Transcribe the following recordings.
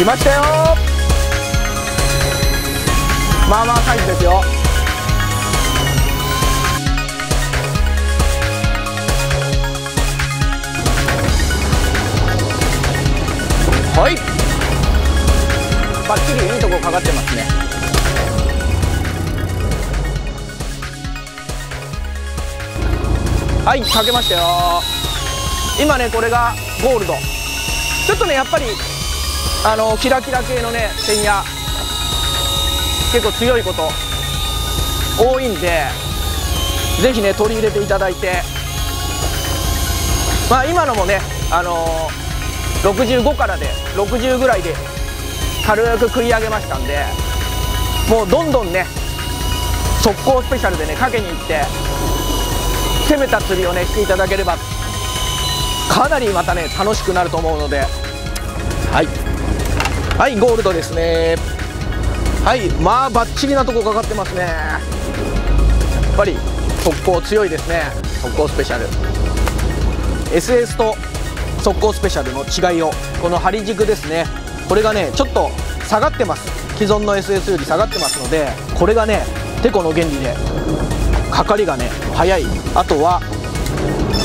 来ましたよ。まあまあ感じですよ。はい、バッチリいいとこかかってますね。はい、かけましたよ。今ねこれがゴールド。ちょっとねやっぱりキラキラ系のね線や結構強いこと多いんで、ぜひね取り入れていただいて、まあ今のもね65からで60ぐらいで軽く食い上げましたんで、もうどんどんね速攻スペシャルでねかけに行って攻めた釣りをねしていただければかなりまたね楽しくなると思うので、はい、ゴールドですね。はい、まあバッチリなとこかかってますね。やっぱり速攻強いですね。速攻スペシャル SS と速攻スペシャルの違いを、この針軸ですね、これがねちょっと下がってます。既存の SS より下がってますので、これがねテコの原理でかかりがね速い。あとは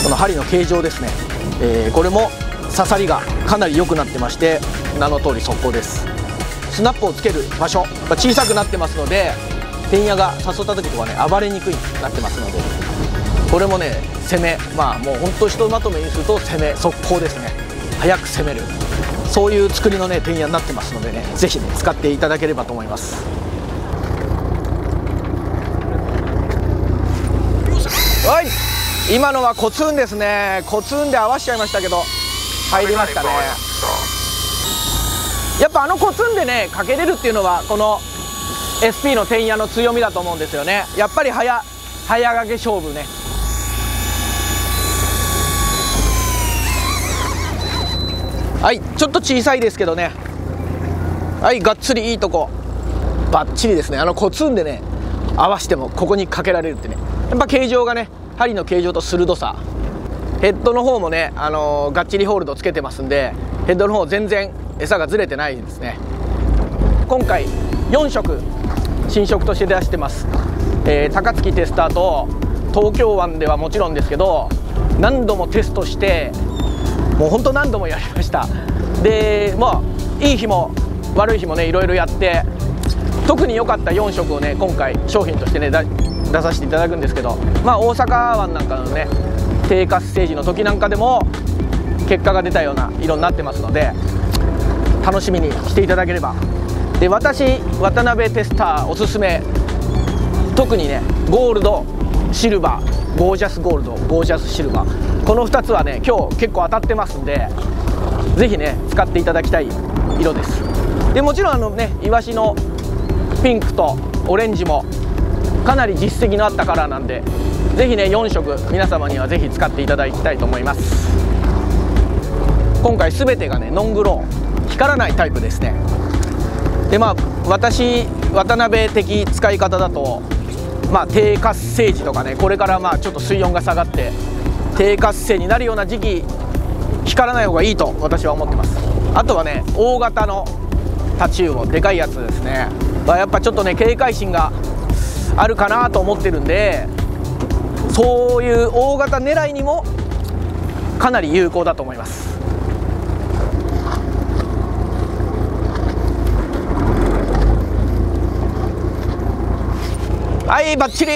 この針の形状ですね、これも刺さりがかなり良くなってまして、名の通り速攻です。スナップをつける場所が小さくなってますので、てんやが誘った時とかね暴れにくいになってますので、これもね攻め、まあもうほんとひとまとめにすると攻め速攻ですね。早く攻める、そういう作りのねてんやになってますのでね、是非ね使っていただければと思います。はい、今のはコツンですね。コツンで合わせちゃいましたけど入りましたね。やっぱコツンでねかけれるっていうのはこの SP のてんやの強みだと思うんですよね。やっぱり早掛け勝負ね。はい、ちょっと小さいですけどね。はい、がっつりいいとこバッチリですね。コツンでね合わせてもここにかけられるってね、やっぱ形状がね針の形状と鋭さ、ヘッドの方もねがっちりホールドつけてますんで、ヘッドの方全然餌がずれてないですね。今回4色新色として出してます、高槻テスターと東京湾ではもちろんですけど、何度もテストしてもうほんと何度もやりました。でまあいい日も悪い日もねいろいろやって、特に良かった4色をね今回商品としてね出させていただくんですけど、まあ大阪湾なんかのね低下ステージの時なんかでも結果が出たような色になってますので、楽しみにしていただければ。で私渡辺テスターおすすめ、特にねゴールドシルバー、ゴージャスゴールド、ゴージャスシルバー、この2つはね今日結構当たってますんで、是非ね使っていただきたい色です。でもちろんねイワシのピンクとオレンジもかなり実績のあったカラーなんで、ぜひね4色皆様にはぜひ使っていただきたいと思います。今回全てがねノングロー、光らないタイプですね。でまあ私渡辺的使い方だと、まあ低活性時とかね、これからまあちょっと水温が下がって低活性になるような時期、光らない方がいいと私は思ってます。あとはね大型のタチウオ、でかいやつですね、やっぱちょっとね警戒心があるかなと思ってるんで、そういう大型狙いにもかなり有効だと思います。はい、バッチリ。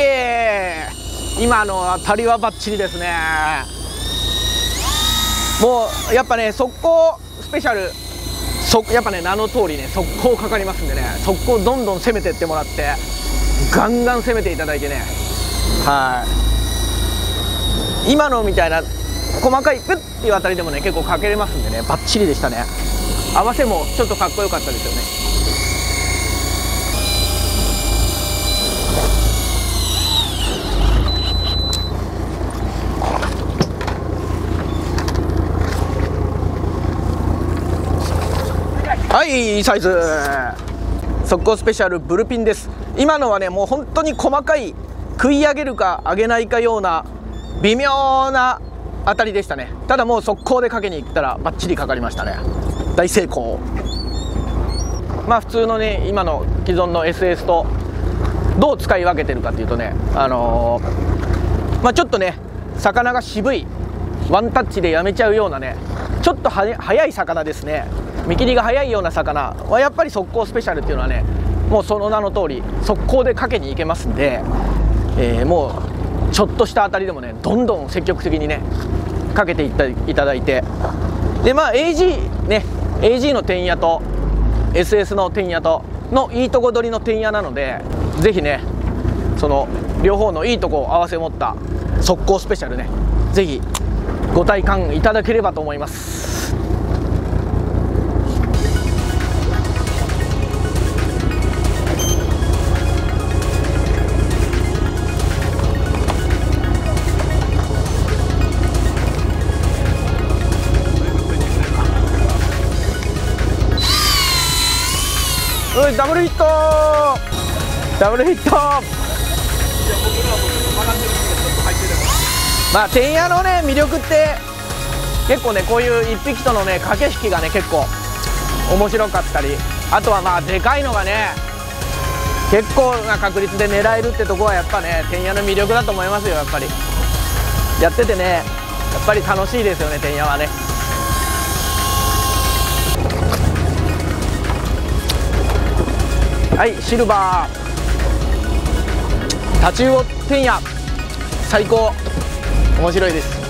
今の当たりはバッチリですね。もうやっぱね速攻スペシャル、やっぱね名の通りね速攻かかりますんでね、速攻どんどん攻めてってもらってガンガン攻めていただいてね、はい、今のみたいな細かいプッっていうあたりでもね結構かけれますんでね、バッチリでしたね。合わせもちょっとかっこよかったですよね。はい、いいサイズ、速攻スペシャルブルピンです。今のはねもう本当に細かい食い上げるか上げないかような微妙な当たりでしたね。ただもう速攻でかけに行ったらバッチリかかりましたね。大成功。まあ普通のね今の既存の SS とどう使い分けてるかというとね、まあ、ちょっとね魚が渋いワンタッチでやめちゃうようなねちょっと速い魚ですね、見切りが速いような魚はやっぱり速攻スペシャルっていうのはねもうその名の通り速攻でかけに行けますんで、もうちょっとした当たりでもねどんどん積極的にねかけていただいて、でまあ AG ね AG のてんやと SS のてんやとのいいとこ取りのてんやなので、ぜひねその両方のいいとこを合わせ持った速攻スペシャルねぜひご体感いただければと思います。おいダブルヒットー、ダブルヒットー。まあてんやのね魅力って結構ねこういう一匹とのね駆け引きがね結構面白かったり、あとはまあでかいのがね結構な確率で狙えるってとこはやっぱねてんやの魅力だと思いますよ。やっぱりやっててねやっぱり楽しいですよねてんやはね。はいシルバータチウオてんや最高、面白いです。